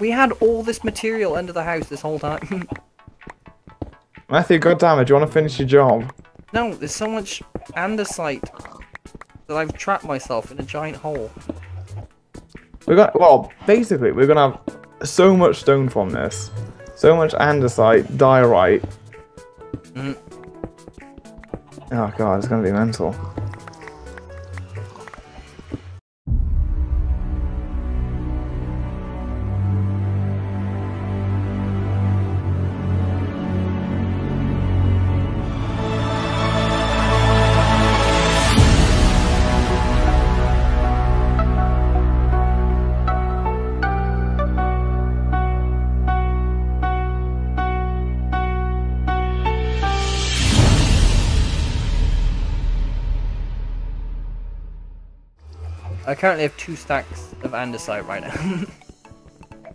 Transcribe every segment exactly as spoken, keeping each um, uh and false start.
We had all this material under the house this whole time. Matthew, goddammit, do you want to finish your job? No, there's so much andesite that I've trapped myself in a giant hole. We're gonna, well, basically, we're gonna have so much stone from this. So much andesite, diorite. Mm. Oh god, it's gonna be mental. I currently have two stacks of andesite right now.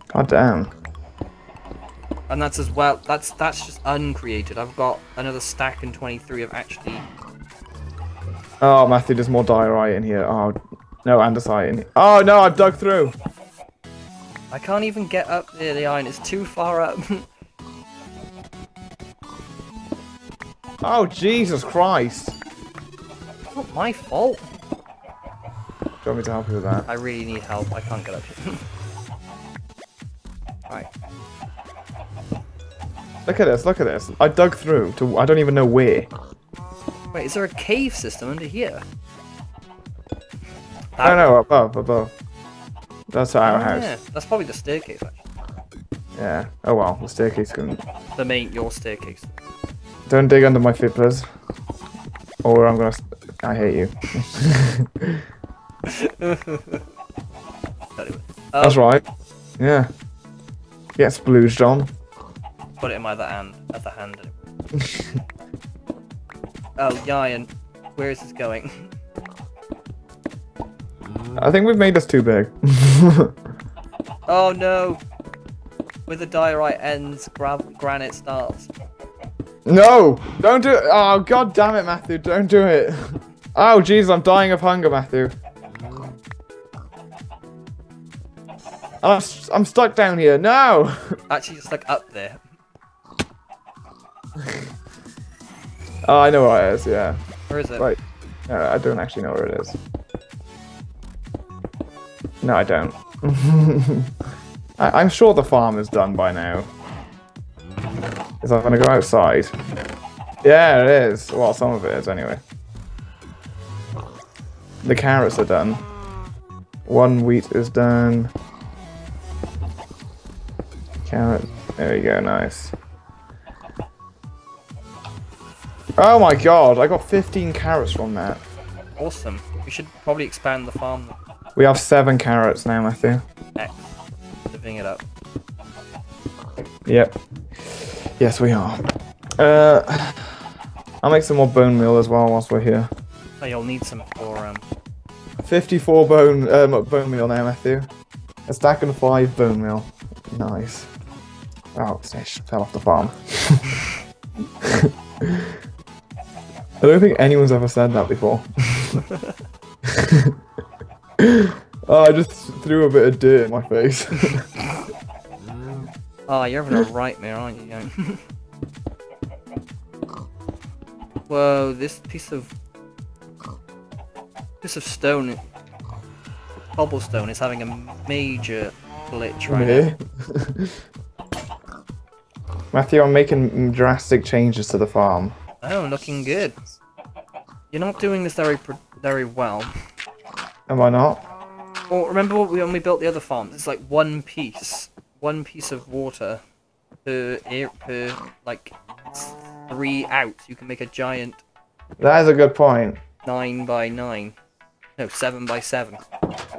God damn. And that's as well, that's that's just uncreated. I've got another stack and twenty-three of actually... Oh, Matthew, there's more diorite in here. Oh, no, andesite in here. Oh, no, I've dug through. I can't even get up there, the iron. It's too far up. Oh, Jesus Christ. It's not my fault. Do you want me to help you with that? I really need help. I can't get up here. Right. Look at this, look at this. I dug through to I don't even know where. Wait, is there a cave system under here? I don't know, above, above. That's our oh, house. Yeah. That's probably the staircase, actually. Yeah. Oh well, the staircase can... The main, your staircase. Don't dig under my feet, please. Or I'm gonna... I hate you. Anyway, um, that's right. Yeah. Get splooged on. Put it in my other hand. Other hand. Oh, Yian, where is this going? I think we've made us too big. Oh no! Where the diorite ends, gravel, granite starts. No! Don't do it! Oh god damn it, Matthew! Don't do it! Oh jeez, I'm dying of hunger, Matthew. I'm, I'm stuck down here. No! Actually, it's like up there. Oh, I know where it is, yeah. Where is it? Like, no, I don't actually know where it is. No, I don't. I, I'm sure the farm is done by now. Is I going to go outside? Yeah, it is. Well, some of it is, anyway. The carrots are done. One wheat is done. Carrot. There we go, nice. Oh my god, I got fifteen carrots from that. Awesome. We should probably expand the farm. We have seven carrots now, Matthew. Excellent. Living it up. Yep. Yes, we are. Uh, I'll make some more bone meal as well whilst we're here. Oh, you'll need some for, um... fifty-four bone, um, bone meal now, Matthew. A stack and five bone meal. Nice. Oh, Snish fell off the farm. I don't think anyone's ever said that before. Oh, I just threw a bit of dirt in my face. Oh, you're having a nightmare, aren't you, Young? Whoa, this piece of... piece of stone... cobblestone is having a major... glitch right now. Matthew, I'm making drastic changes to the farm. Oh, looking good. You're not doing this very very well. Am I not? Well, remember when we built the other farm? It's like one piece, one piece of water per per like three out. You can make a giant. That is a good point. Nine by nine. No, seven by seven.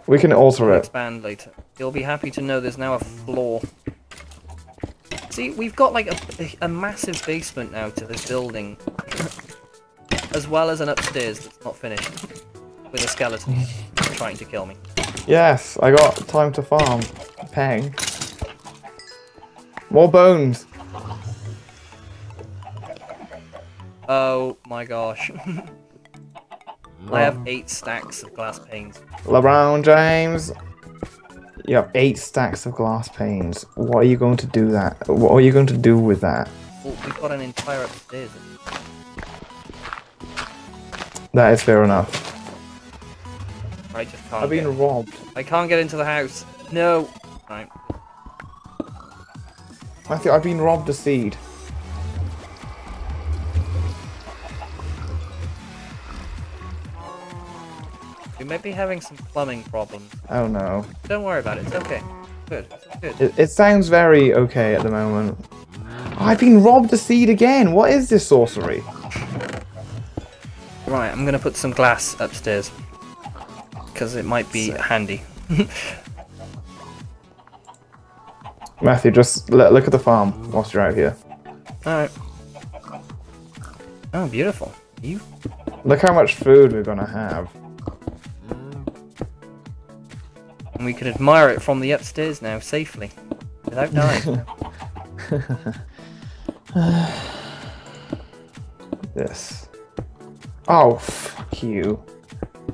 We can alter we'll it. Expand later. You'll be happy to know there's now a floor. See, we've got like a, a massive basement now to this building, as well as an upstairs that's not finished, with a skeleton trying to kill me. Yes, I got time to farm. Pang. More bones. Oh my gosh. I have eight stacks of glass panes. LeBron James. You have eight stacks of glass panes. What are you going to do that? What are you going to do with that? Well, we've got an entire upstairs. That is fair enough. I just can't. I've been robbed. I can't get into the house. No. Right. Matthew, I've been robbed a seed. You may be having some plumbing problems. Oh no. Don't worry about it. It's okay. Good. Good. It, it sounds very okay at the moment. I've been robbed a seed again. What is this sorcery? Right, I'm gonna put some glass upstairs. Because it might be Sick. handy. Matthew, just look at the farm whilst you're out here. Alright. Oh, beautiful. You. Look how much food we're gonna have. And we can admire it from the upstairs now, safely. Without dying. This. Oh, fuck you.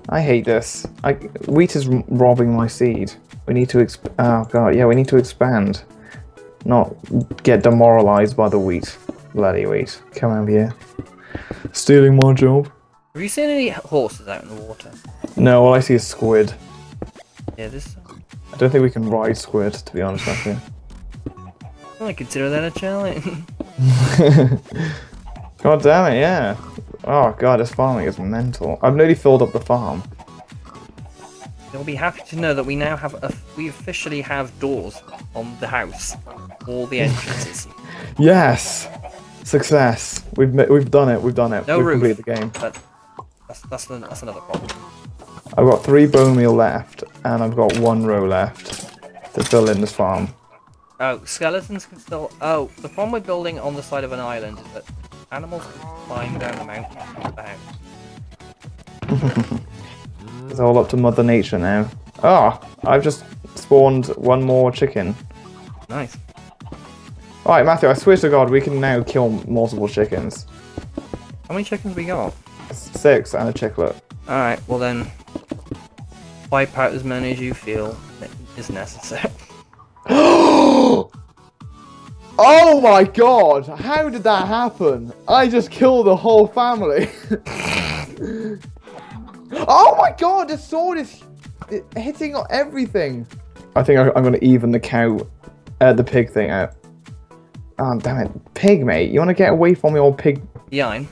I hate this. I, wheat is robbing my seed. We need to exp- oh god, yeah, we need to expand. Not get demoralized by the wheat. Bloody wheat. Come out here. Stealing my job. Have you seen any horses out in the water? No, all I see is squid. Yeah, this... I don't think we can ride squid, to be honest, Matthew. I consider that a challenge. God damn it, yeah. Oh god, this farming is mental. I've nearly filled up the farm. They'll be happy to know that we now have a, we officially have doors on the house, all the entrances. Yes, success. We've we've done it. We've done it. No we've roof. Completed the game. But that's that's that's another problem. I've got three bone meal left, and I've got one row left to fill in this farm. Oh, skeletons can still. Oh, the farm we're building on the side of an island is that. Animals flying down the mountain of the house. It's all up to Mother Nature now. Ah, oh, I've just spawned one more chicken. Nice. Alright, Matthew, I swear to God, we can now kill multiple chickens. How many chickens we got? Six and a chicklet. Alright, well then, wipe out as many as you feel is necessary. Oh my god! How did that happen? I just killed the whole family. Oh my god! The sword is hitting on everything. I think I'm gonna even the cow, uh, the pig thing out. Oh damn it, pig mate! You wanna get away from me, old pig? Yeah, I'm.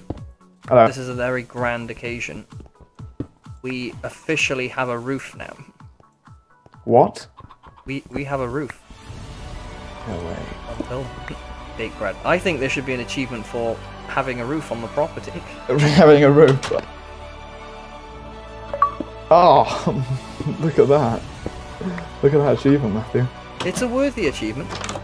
Hello. This is a very grand occasion. We officially have a roof now. What? We we have a roof. No way. Big bread. I think there should be an achievement for having a roof on the property. Having a roof. Oh, look at that. Look at that achievement, Matthew. It's a worthy achievement.